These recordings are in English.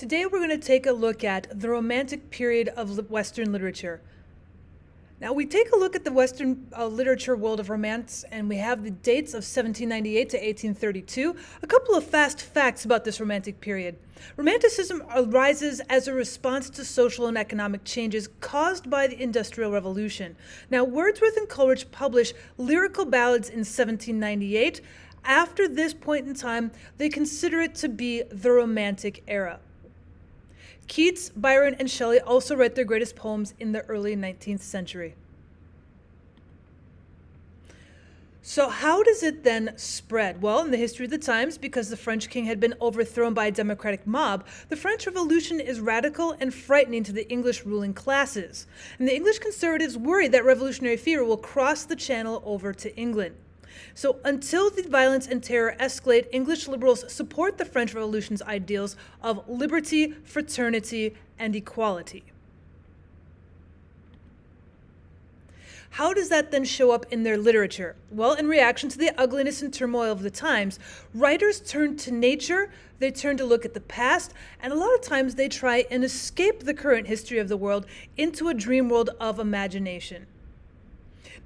Today we're going to take a look at the Romantic period of Western literature. Now we take a look at the Western literature world of romance, and we have the dates of 1798 to 1832. A couple of fast facts about this Romantic period. Romanticism arises as a response to social and economic changes caused by the Industrial Revolution. Now Wordsworth and Coleridge publish Lyrical Ballads in 1798. After this point in time, they consider it to be the Romantic era. Keats, Byron, and Shelley also write their greatest poems in the early 19th century. So how does it then spread? Well, in the history of the times, because the French king had been overthrown by a democratic mob, the French Revolution is radical and frightening to the English ruling classes. And the English conservatives worry that revolutionary fear will cross the channel over to England. So until the violence and terror escalate, English liberals support the French Revolution's ideals of liberty, fraternity, and equality. How does that then show up in their literature? Well, in reaction to the ugliness and turmoil of the times, writers turn to nature, they turn to look at the past, and a lot of times they try and escape the current history of the world into a dream world of imagination.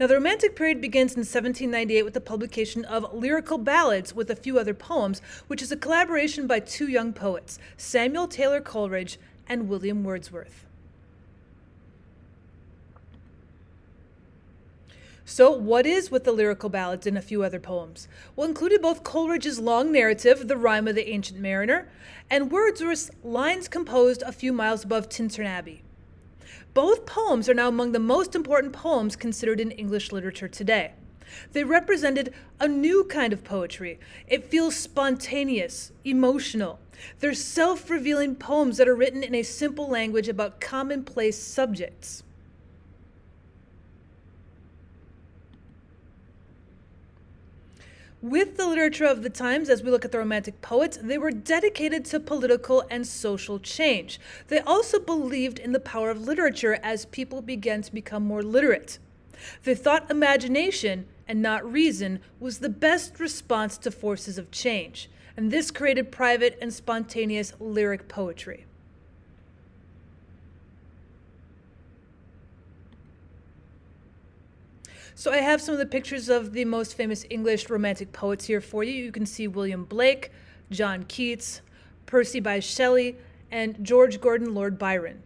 Now, the Romantic period begins in 1798 with the publication of Lyrical Ballads with a few other poems, which is a collaboration by two young poets, Samuel Taylor Coleridge and William Wordsworth. So what is with the Lyrical Ballads and a few other poems? Well, included both Coleridge's long narrative, The Rime of the Ancient Mariner, and Wordsworth's lines composed a few miles above Tintern Abbey. Both poems are now among the most important poems considered in English literature today. They represented a new kind of poetry. It feels spontaneous, emotional. They're self-revealing poems that are written in a simple language about commonplace subjects. With the literature of the times, as we look at the Romantic poets, they were dedicated to political and social change. They also believed in the power of literature as people began to become more literate. They thought imagination, and not reason, was the best response to forces of change, and this created private and spontaneous lyric poetry. So I have some of the pictures of the most famous English Romantic poets here for you. You can see William Blake, John Keats, Percy Bysshe Shelley, and George Gordon Lord Byron.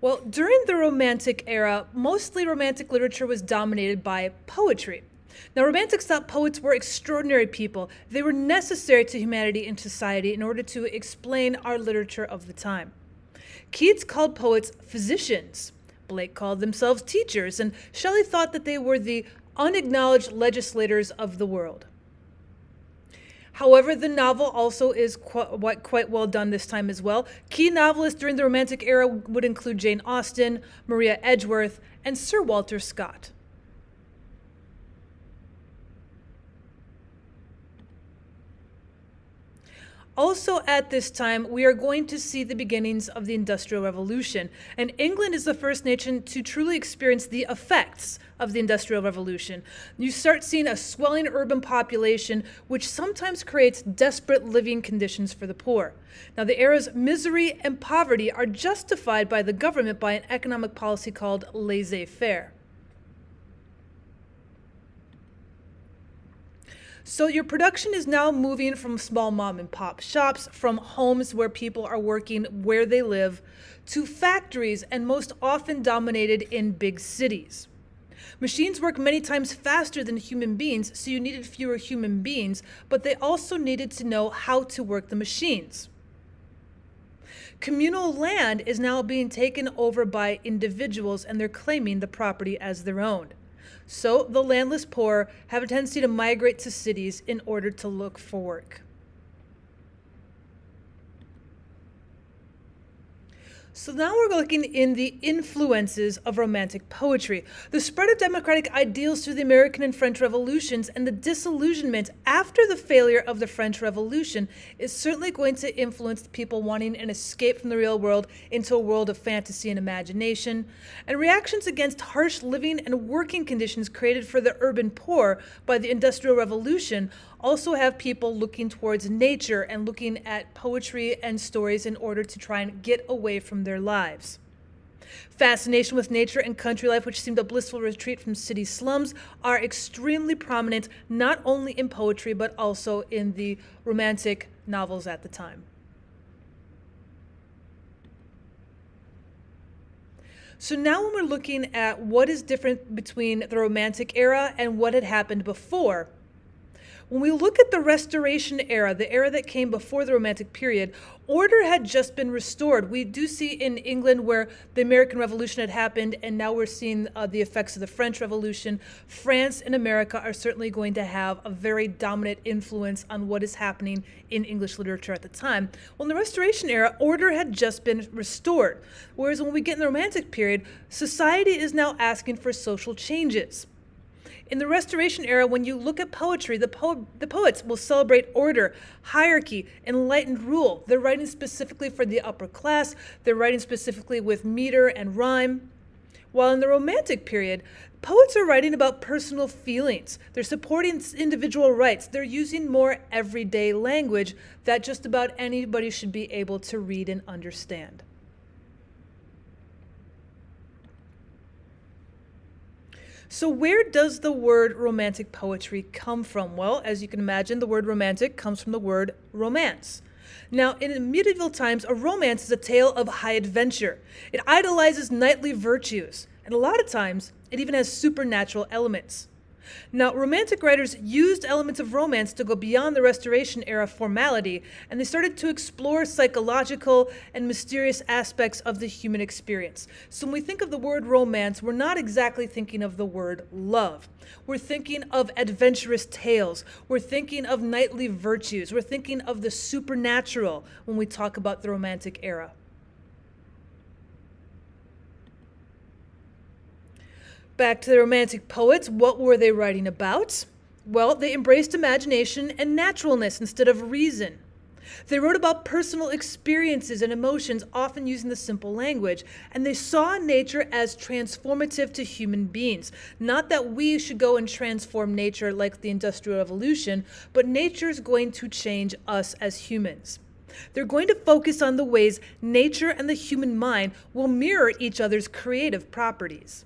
Well, during the Romantic era, mostly Romantic literature was dominated by poetry. Now, Romantics thought poets were extraordinary people. They were necessary to humanity and society in order to explain our literature of the time. Keats called poets physicians. Blake called themselves teachers, and Shelley thought that they were the unacknowledged legislators of the world. However, the novel also is quite well done this time as well. Key novelists during the Romantic era would include Jane Austen, Maria Edgeworth, and Sir Walter Scott. Also at this time, we are going to see the beginnings of the Industrial Revolution, and England is the first nation to truly experience the effects of the Industrial Revolution. You start seeing a swelling urban population, which sometimes creates desperate living conditions for the poor. Now, the era's misery and poverty are justified by the government by an economic policy called laissez-faire. So your production is now moving from small mom and pop shops, from homes where people are working where they live, to factories, and most often dominated in big cities. Machines work many times faster than human beings, so you needed fewer human beings, but they also needed to know how to work the machines. Communal land is now being taken over by individuals, and they're claiming the property as their own. So the landless poor have a tendency to migrate to cities in order to look for work. So now we're looking in the influences of Romantic poetry, the spread of democratic ideals through the American and French revolutions, and the disillusionment after the failure of the French Revolution is certainly going to influence people wanting an escape from the real world into a world of fantasy and imagination, and reactions against harsh living and working conditions created for the urban poor by the Industrial Revolution also have people looking towards nature and looking at poetry and stories in order to try and get away from their lives. Fascination with nature and country life, which seemed a blissful retreat from city slums, are extremely prominent not only in poetry but also in the Romantic novels at the time. So now when we're looking at what is different between the Romantic era and what had happened before, when we look at the Restoration era, the era that came before the Romantic period, order had just been restored. We do see in England where the American Revolution had happened, and now we're seeing the effects of the French Revolution. France and America are certainly going to have a very dominant influence on what is happening in English literature at the time. Well, in the Restoration era, order had just been restored, whereas when we get in the Romantic period, society is now asking for social changes. In the Restoration era, when you look at poetry, the poets will celebrate order, hierarchy, enlightened rule. They're writing specifically for the upper class. They're writing specifically with meter and rhyme. While in the Romantic period, poets are writing about personal feelings. They're supporting individual rights. They're using more everyday language that just about anybody should be able to read and understand. So where does the word Romantic poetry come from? Well, as you can imagine, the word romantic comes from the word romance. Now, in medieval times, a romance is a tale of high adventure. It idolizes knightly virtues, and a lot of times, it even has supernatural elements. Now, Romantic writers used elements of romance to go beyond the Restoration era formality, and they started to explore psychological and mysterious aspects of the human experience. So when we think of the word romance, we're not exactly thinking of the word love. We're thinking of adventurous tales. We're thinking of knightly virtues. We're thinking of the supernatural when we talk about the Romantic era. Back to the Romantic poets, what were they writing about? Well, they embraced imagination and naturalness instead of reason. They wrote about personal experiences and emotions, often using the simple language, and they saw nature as transformative to human beings. Not that we should go and transform nature like the Industrial Revolution, but nature is going to change us as humans. They're going to focus on the ways nature and the human mind will mirror each other's creative properties.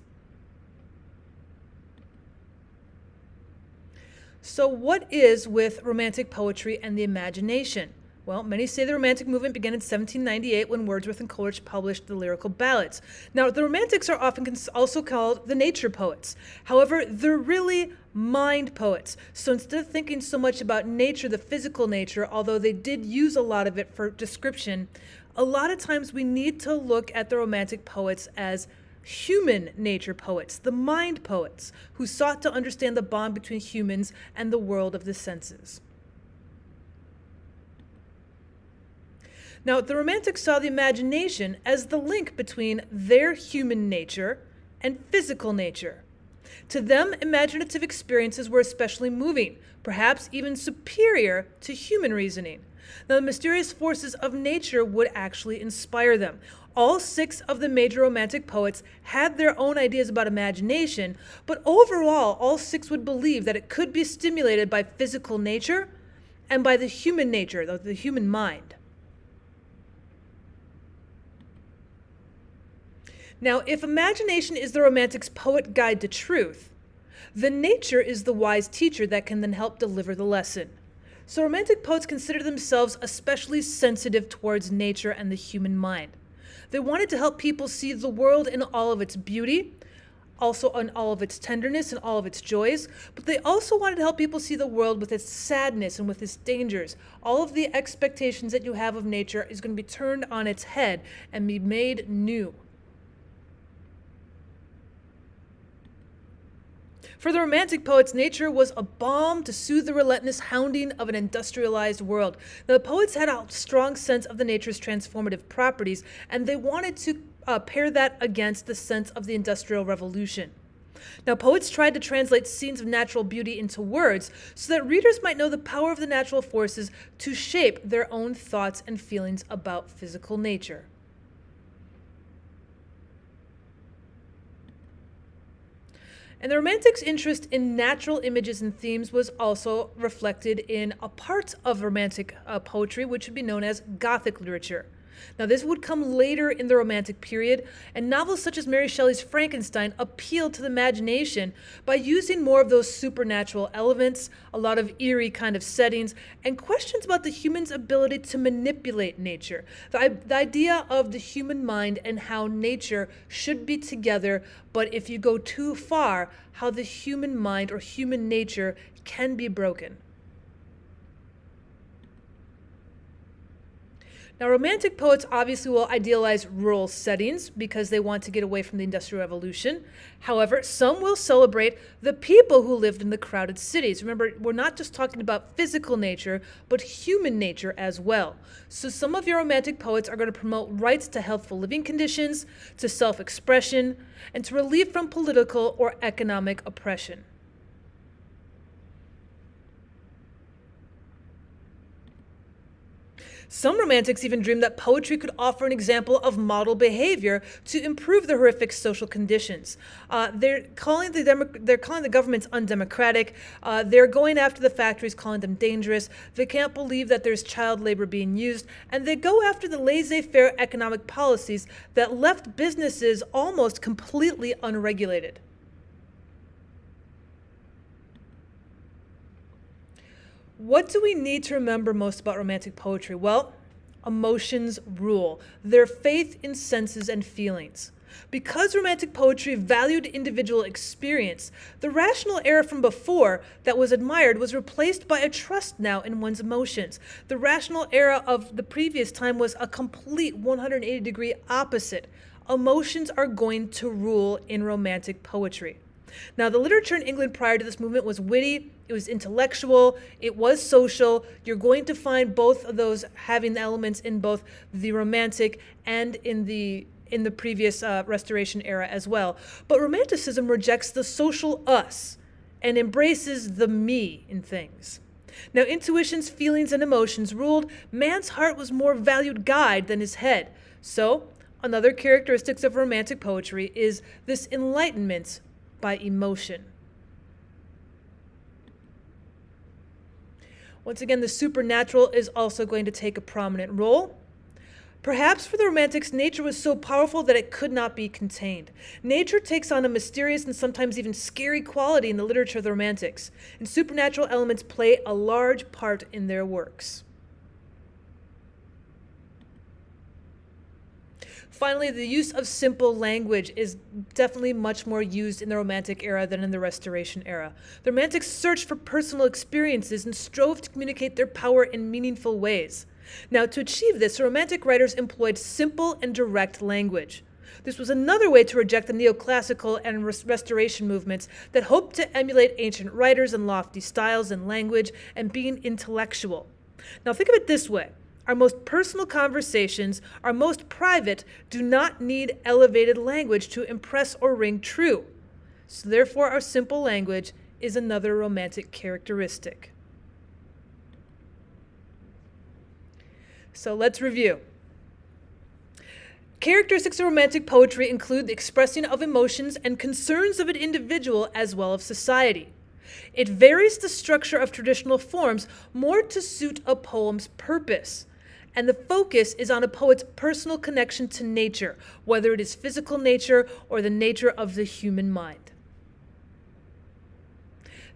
So what is with Romantic poetry and the imagination? Well, many say the Romantic movement began in 1798 when Wordsworth and Coleridge published the Lyrical Ballads. Now, the Romantics are often also called the nature poets. However, they're really mind poets. So instead of thinking so much about nature, the physical nature, although they did use a lot of it for description, a lot of times we need to look at the Romantic poets as human nature poets, the mind poets, who sought to understand the bond between humans and the world of the senses. Now, the Romantics saw the imagination as the link between their human nature and physical nature. To them, imaginative experiences were especially moving, perhaps even superior to human reasoning. Now, the mysterious forces of nature would actually inspire them. All six of the major Romantic poets had their own ideas about imagination, but overall, all six would believe that it could be stimulated by physical nature and by the human nature, the human mind. Now, if imagination is the Romantic's poet guide to truth, then nature is the wise teacher that can then help deliver the lesson. So Romantic poets consider themselves especially sensitive towards nature and the human mind. They wanted to help people see the world in all of its beauty, also in all of its tenderness and all of its joys, but they also wanted to help people see the world with its sadness and with its dangers. All of the expectations that you have of nature is going to be turned on its head and be made new. For the Romantic poets, nature was a balm to soothe the relentless hounding of an industrialized world. The poets had a strong sense of the nature's transformative properties, and they wanted to pair that against the sense of the Industrial Revolution. Now, poets tried to translate scenes of natural beauty into words so that readers might know the power of the natural forces to shape their own thoughts and feelings about physical nature. And the Romantics' interest in natural images and themes was also reflected in a part of Romantic poetry, which would be known as Gothic literature. Now, this would come later in the Romantic period, and novels such as Mary Shelley's Frankenstein appealed to the imagination by using more of those supernatural elements, a lot of eerie kind of settings, and questions about the human's ability to manipulate nature. The idea of the human mind and how nature should be together, but if you go too far, how the human mind or human nature can be broken. Now, Romantic poets obviously will idealize rural settings because they want to get away from the Industrial Revolution. However, some will celebrate the people who lived in the crowded cities. Remember, we're not just talking about physical nature, but human nature as well. So some of your Romantic poets are going to promote rights to healthful living conditions, to self-expression, and to relief from political or economic oppression. Some Romantics even dreamed that poetry could offer an example of model behavior to improve the horrific social conditions. They're calling the governments undemocratic. They're going after the factories, calling them dangerous. They can't believe that there's child labor being used. And they go after the laissez-faire economic policies that left businesses almost completely unregulated. What do we need to remember most about Romantic poetry? Well, emotions rule. Their faith in senses and feelings. Because Romantic poetry valued individual experience, the rational era from before that was admired was replaced by a trust now in one's emotions. The rational era of the previous time was a complete 180-degree opposite. Emotions are going to rule in Romantic poetry. Now, the literature in England prior to this movement was witty, it was intellectual, it was social. You're going to find both of those having elements in both the Romantic and in the previous Restoration era as well. But Romanticism rejects the social us and embraces the me in things. Now, intuitions, feelings, and emotions ruled. Man's heart was more valued guide than his head. So, another characteristic of Romantic poetry is this enlightenment by emotion. Once again, the supernatural is also going to take a prominent role. Perhaps for the Romantics, nature was so powerful that it could not be contained. Nature takes on a mysterious and sometimes even scary quality in the literature of the Romantics, and supernatural elements play a large part in their works. Finally, the use of simple language is definitely much more used in the Romantic era than in the Restoration era. The Romantics searched for personal experiences and strove to communicate their power in meaningful ways. Now, to achieve this, Romantic writers employed simple and direct language. This was another way to reject the neoclassical and Restoration movements that hoped to emulate ancient writers and lofty styles in language and being intellectual. Now, think of it this way. Our most personal conversations, our most private, do not need elevated language to impress or ring true. So therefore, our simple language is another Romantic characteristic. So let's review. Characteristics of Romantic poetry include the expressing of emotions and concerns of an individual as well as society. It varies the structure of traditional forms more to suit a poem's purpose. And the focus is on a poet's personal connection to nature, whether it is physical nature or the nature of the human mind.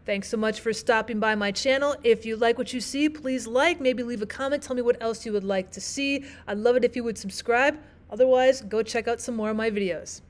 Thanks so much for stopping by my channel. If you like what you see, please like, maybe leave a comment, tell me what else you would like to see. I'd love it if you would subscribe. Otherwise, go check out some more of my videos.